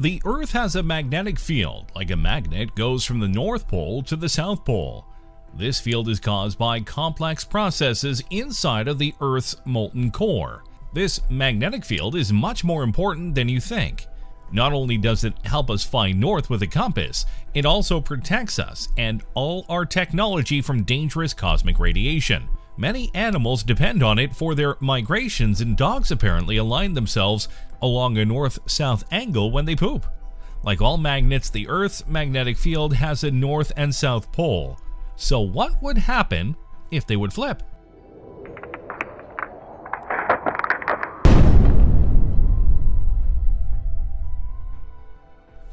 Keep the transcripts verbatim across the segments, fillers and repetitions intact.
The Earth has a magnetic field, like a magnet goes from the North Pole to the South Pole. This field is caused by complex processes inside of the Earth's molten core. This magnetic field is much more important than you think. Not only does it help us find north with a compass, it also protects us and all our technology from dangerous cosmic radiation. Many animals depend on it for their migrations, and dogs apparently align themselves along a north-south angle when they poop. Like all magnets, the Earth's magnetic field has a north and south pole. So what would happen if they would flip?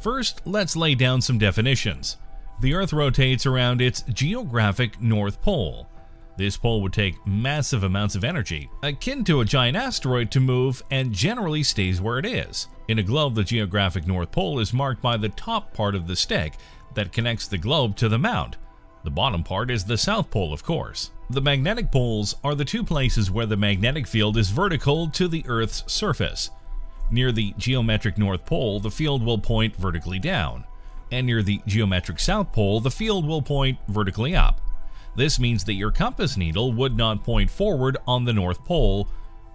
First, let's lay down some definitions. The Earth rotates around its geographic North Pole. This pole would take massive amounts of energy, akin to a giant asteroid, to move, and generally stays where it is. In a globe, the geographic North Pole is marked by the top part of the stick that connects the globe to the mound. The bottom part is the South Pole, of course. The magnetic poles are the two places where the magnetic field is vertical to the Earth's surface. Near the geometric North Pole, the field will point vertically down, and near the geometric South Pole, the field will point vertically up. This means that your compass needle would not point forward on the North Pole,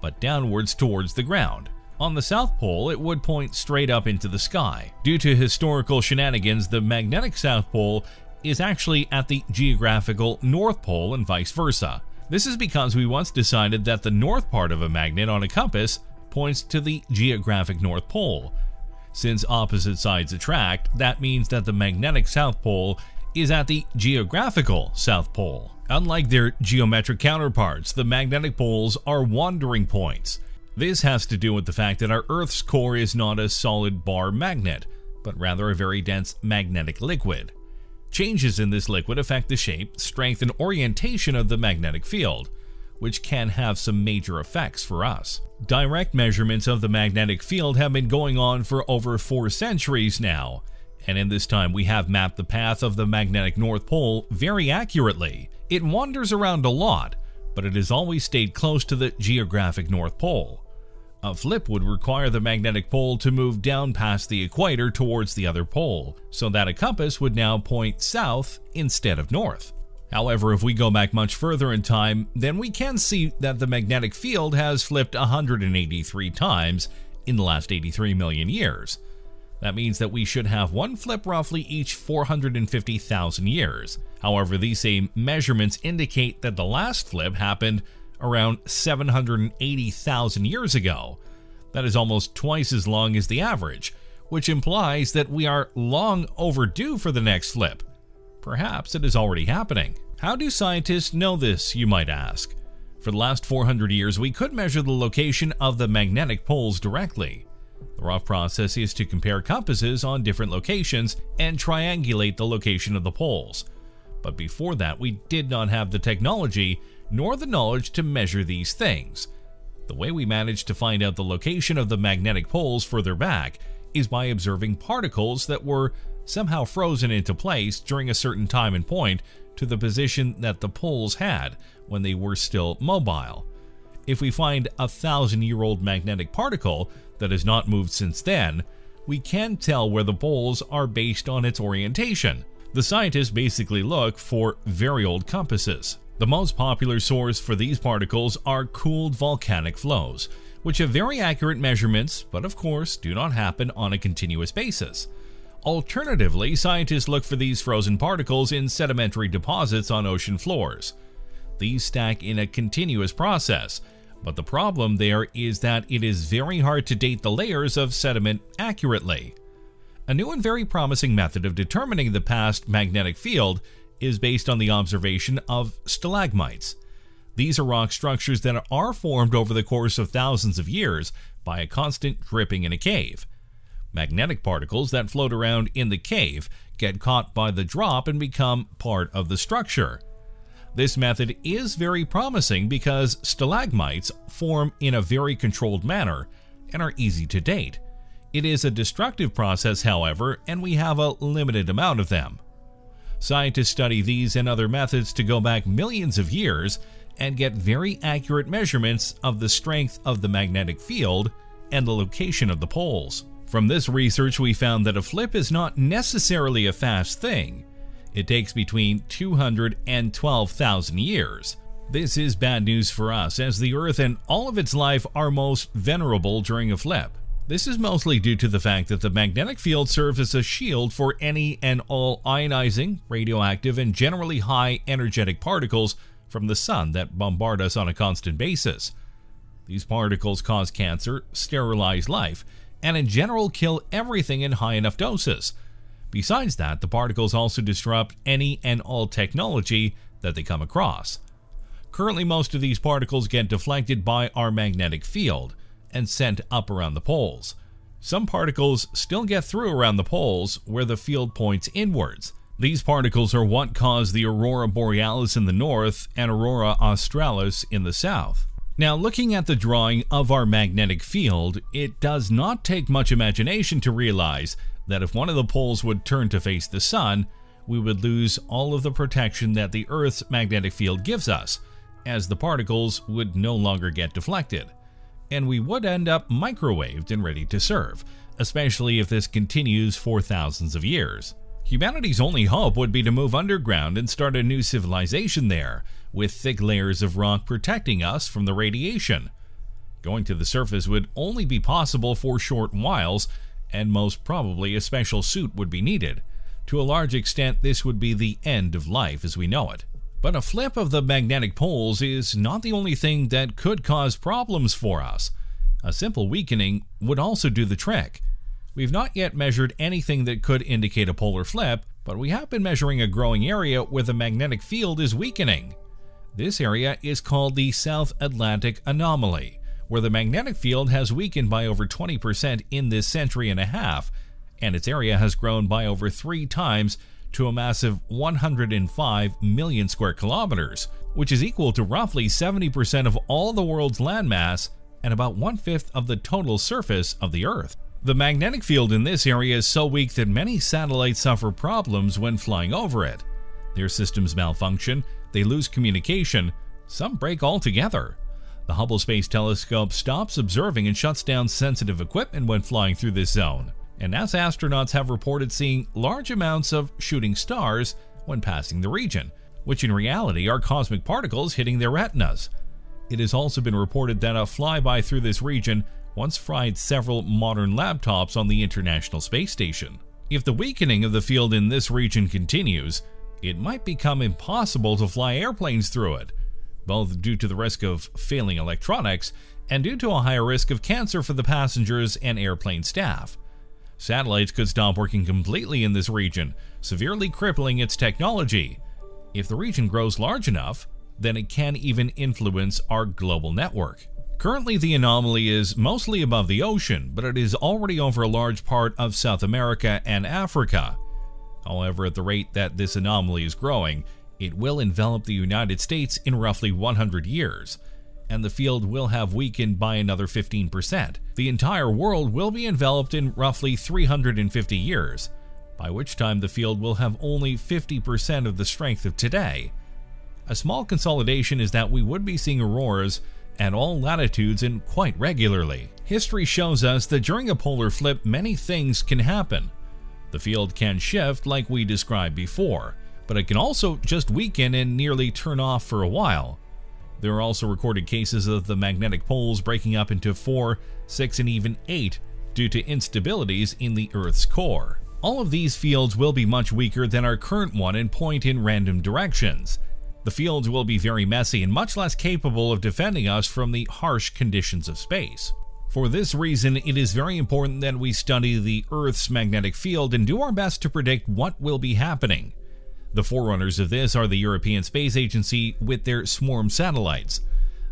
but downwards towards the ground. On the South Pole, it would point straight up into the sky. Due to historical shenanigans, the magnetic South Pole is actually at the geographical North Pole and vice versa. This is because we once decided that the north part of a magnet on a compass points to the geographic North Pole. Since opposite sides attract, that means that the magnetic South Pole is at the geographical South Pole. Unlike their geometric counterparts, the magnetic poles are wandering points. This has to do with the fact that our Earth's core is not a solid bar magnet, but rather a very dense magnetic liquid. Changes in this liquid affect the shape, strength, and orientation of the magnetic field, which can have some major effects for us. Direct measurements of the magnetic field have been going on for over four centuries now, and in this time we have mapped the path of the magnetic North Pole very accurately. It wanders around a lot, but it has always stayed close to the geographic North Pole. A flip would require the magnetic pole to move down past the equator towards the other pole, so that a compass would now point south instead of north. However, if we go back much further in time, then we can see that the magnetic field has flipped one hundred eighty-three times in the last eighty-three million years. That means that we should have one flip roughly each four hundred fifty thousand years. However, these same measurements indicate that the last flip happened around seven hundred eighty thousand years ago. That is almost twice as long as the average, which implies that we are long overdue for the next flip. Perhaps it is already happening. How do scientists know this, you might ask? For the last four hundred years, we could measure the location of the magnetic poles directly. The rough process is to compare compasses on different locations and triangulate the location of the poles. But before that, we did not have the technology nor the knowledge to measure these things. The way we managed to find out the location of the magnetic poles further back is by observing particles that were somehow frozen into place during a certain time and point to the position that the poles had when they were still mobile. If we find a thousand-year-old magnetic particle that has not moved since then, we can tell where the poles are based on its orientation. The scientists basically look for very old compasses. The most popular source for these particles are cooled volcanic flows, which have very accurate measurements, but of course do not happen on a continuous basis. Alternatively, scientists look for these frozen particles in sedimentary deposits on ocean floors. These stack in a continuous process, but the problem there is that it is very hard to date the layers of sediment accurately. A new and very promising method of determining the past magnetic field is based on the observation of stalagmites. These are rock structures that are formed over the course of thousands of years by a constant dripping in a cave. Magnetic particles that float around in the cave get caught by the drop and become part of the structure. This method is very promising because stalagmites form in a very controlled manner and are easy to date. It is a destructive process, however, and we have a limited amount of them. Scientists study these and other methods to go back millions of years and get very accurate measurements of the strength of the magnetic field and the location of the poles. From this research, we found that a flip is not necessarily a fast thing. It takes between two hundred and twelve thousand years. This is bad news for us, as the Earth and all of its life are most vulnerable during a flip. This is mostly due to the fact that the magnetic field serves as a shield for any and all ionizing, radioactive, and generally high energetic particles from the sun that bombard us on a constant basis. These particles cause cancer, sterilize life, and in general kill everything in high enough doses. Besides that, the particles also disrupt any and all technology that they come across. Currently, most of these particles get deflected by our magnetic field and sent up around the poles. Some particles still get through around the poles where the field points inwards. These particles are what cause the aurora borealis in the north and aurora australis in the south. Now, looking at the drawing of our magnetic field, it does not take much imagination to realize that if one of the poles would turn to face the sun, we would lose all of the protection that the Earth's magnetic field gives us, as the particles would no longer get deflected. And we would end up microwaved and ready to serve, especially if this continues for thousands of years. Humanity's only hope would be to move underground and start a new civilization there, with thick layers of rock protecting us from the radiation. Going to the surface would only be possible for short whiles, and most probably a special suit would be needed. To a large extent, this would be the end of life as we know it. But a flip of the magnetic poles is not the only thing that could cause problems for us. A simple weakening would also do the trick. We've not yet measured anything that could indicate a polar flip, but we have been measuring a growing area where the magnetic field is weakening. This area is called the South Atlantic Anomaly, where the magnetic field has weakened by over twenty percent in this century and a half, and its area has grown by over three times to a massive one hundred five million square kilometers, which is equal to roughly seventy percent of all the world's landmass and about one-fifth of the total surface of the Earth. The magnetic field in this area is so weak that many satellites suffer problems when flying over it. Their systems malfunction, they lose communication, some break altogether. The Hubble Space Telescope stops observing and shuts down sensitive equipment when flying through this zone. And NASA astronauts have reported seeing large amounts of shooting stars when passing the region, which in reality are cosmic particles hitting their retinas. It has also been reported that a flyby through this region once fried several modern laptops on the International Space Station. If the weakening of the field in this region continues, it might become impossible to fly airplanes through it, both due to the risk of failing electronics and due to a higher risk of cancer for the passengers and airplane staff. Satellites could stop working completely in this region, severely crippling its technology. If the region grows large enough, then it can even influence our global network. Currently, the anomaly is mostly above the ocean, but it is already over a large part of South America and Africa. However, at the rate that this anomaly is growing, it will envelop the United States in roughly one hundred years, and the field will have weakened by another fifteen percent. The entire world will be enveloped in roughly three hundred fifty years, by which time the field will have only fifty percent of the strength of today. A small consolidation is that we would be seeing auroras at all latitudes and quite regularly. History shows us that during a polar flip, many things can happen. The field can shift like we described before, but it can also just weaken and nearly turn off for a while. There are also recorded cases of the magnetic poles breaking up into four, six, and even eight due to instabilities in the Earth's core. All of these fields will be much weaker than our current one and point in random directions. The fields will be very messy and much less capable of defending us from the harsh conditions of space. For this reason, it is very important that we study the Earth's magnetic field and do our best to predict what will be happening. The forerunners of this are the European Space Agency with their swarm satellites.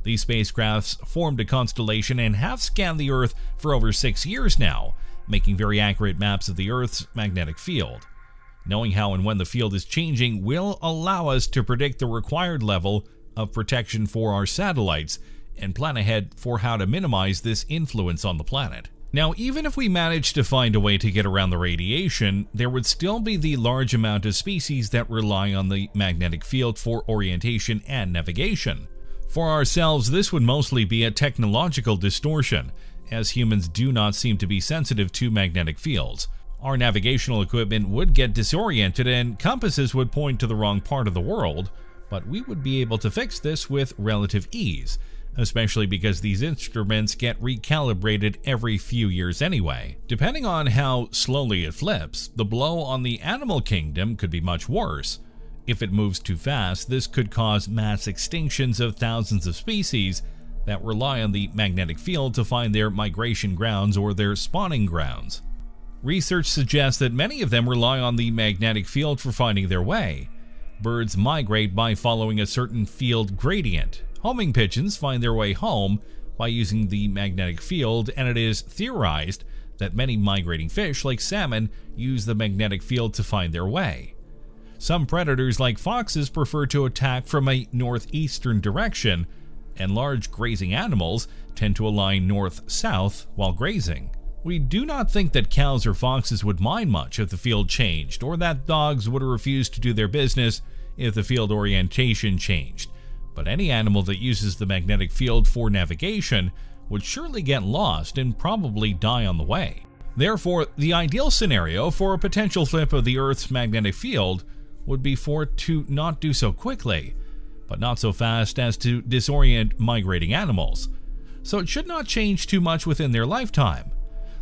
These spacecrafts formed a constellation and have scanned the Earth for over six years now, making very accurate maps of the Earth's magnetic field. Knowing how and when the field is changing will allow us to predict the required level of protection for our satellites and plan ahead for how to minimize this influence on the planet. Now, even if we managed to find a way to get around the radiation, there would still be the large amount of species that rely on the magnetic field for orientation and navigation. For ourselves, this would mostly be a technological distortion, as humans do not seem to be sensitive to magnetic fields. Our navigational equipment would get disoriented and compasses would point to the wrong part of the world, but we would be able to fix this with relative ease, especially because these instruments get recalibrated every few years anyway. Depending on how slowly it flips, the blow on the animal kingdom could be much worse. If it moves too fast, this could cause mass extinctions of thousands of species that rely on the magnetic field to find their migration grounds or their spawning grounds. Research suggests that many of them rely on the magnetic field for finding their way. Birds migrate by following a certain field gradient. Homing pigeons find their way home by using the magnetic field, and it is theorized that many migrating fish, like salmon, use the magnetic field to find their way. Some predators, like foxes, prefer to attack from a northeastern direction, and large grazing animals tend to align north-south while grazing. We do not think that cows or foxes would mind much if the field changed, or that dogs would refuse to do their business if the field orientation changed. But any animal that uses the magnetic field for navigation would surely get lost and probably die on the way. Therefore, the ideal scenario for a potential flip of the Earth's magnetic field would be for it to not do so quickly, but not so fast as to disorient migrating animals. So it should not change too much within their lifetime.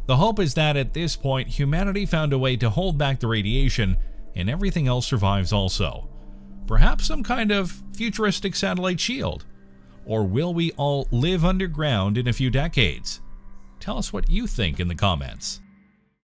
The hope is that at this point, humanity found a way to hold back the radiation and everything else survives also. Perhaps some kind of futuristic satellite shield? Or will we all live underground in a few decades? Tell us what you think in the comments.